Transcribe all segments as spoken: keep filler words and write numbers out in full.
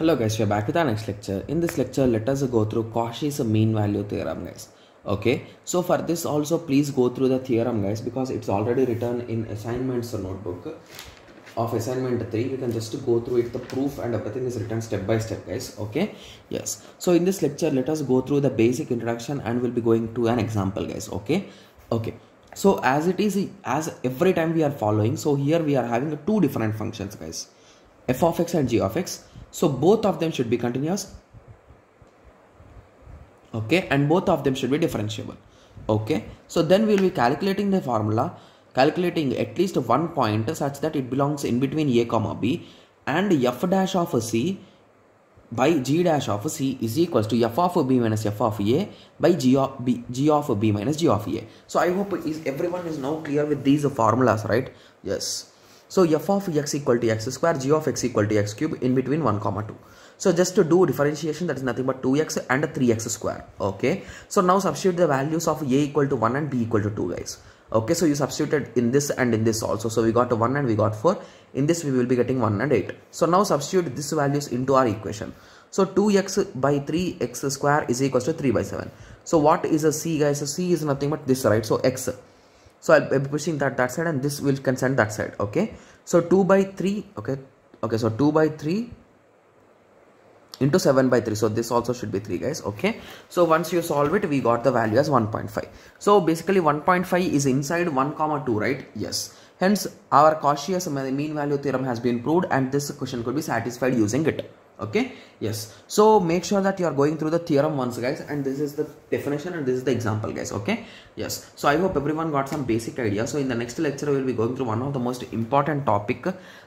Hello guys, we are back with our next lecture. In this lecture, let us go through Cauchy's mean value theorem, guys. Okay, so for this also please go through the theorem, guys, because it's already written in assignments notebook of assignment three. You can just go through it. The proof and everything is written step by step, guys. Okay, yes. So in this lecture, let us go through the basic introduction and we'll be going to an example, guys. Okay, okay. So as it is, as every time we are following, so here we are having two different functions, guys, f of x and g of x. So both of them should be continuous, okay, and both of them should be differentiable, okay. So then we will be calculating the formula, calculating at least one point such that it belongs in between a comma b, and f dash of c by g dash of c is equals to f of b minus f of a by g of b, g of b minus g of a. So I hope is everyone is now clear with these formulas, right? Yes. So f of x equal to x square, g of x equal to x cube, in between one comma two. So just to do differentiation, that is nothing but two x and three x square. Okay. So now substitute the values of a equal to one and b equal to two, guys. Okay. So you substituted in this and in this also. So we got one and we got four. In this we will be getting one and eight. So now substitute these values into our equation. So two x by three x square is equals to three by seven. So what is a c, guys? A c is nothing but this, right? So x. So I'll be pushing that that side and this will consent that side. Okay. So two by three. Okay. Okay. So two by three into seven by three. So this also should be three, guys. Okay. So once you solve it, we got the value as one point five. So basically one point five is inside one comma two, right? Yes. Hence our Cauchy's mean value theorem has been proved and this question could be satisfied using it. Okay. Yes. So make sure that you are going through the theorem once, guys, and this is the definition and this is the example, guys. Okay. Yes. So I hope everyone got some basic idea. So in the next lecture, we will be going through one of the most important topic,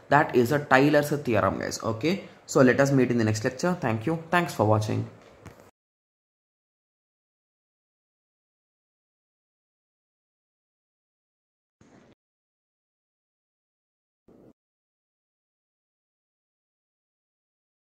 that is a Taylor's theorem, guys. Okay. So let us meet in the next lecture. Thank you. Thanks for watching.